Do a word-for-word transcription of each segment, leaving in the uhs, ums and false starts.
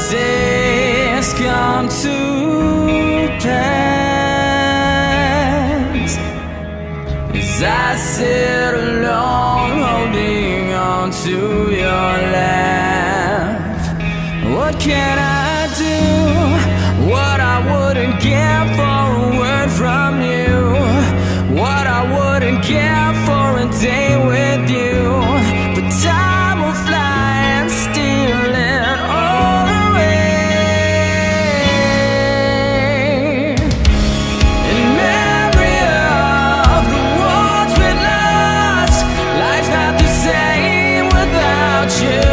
days come to pass, as I sit alone holding on to your laugh. What can I do? What I wouldn't give for a word from you, what I wouldn't give for a day with you. But time will fly and steal it all away. In memory of the worlds we lost, life's not the same without you.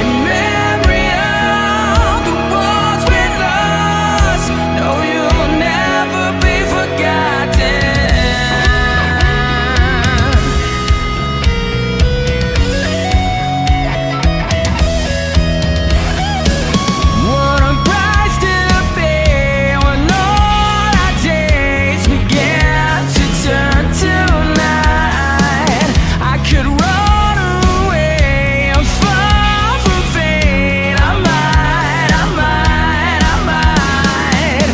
In memory of the worlds we lost, no, you'll never be forgotten. What a price to pay when all our days we get to turn to night. I could run away, I'm far from fate. I might, I might, I might.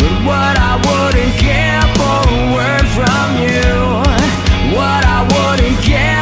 But what I wouldn't give for a word from you, what I wouldn't give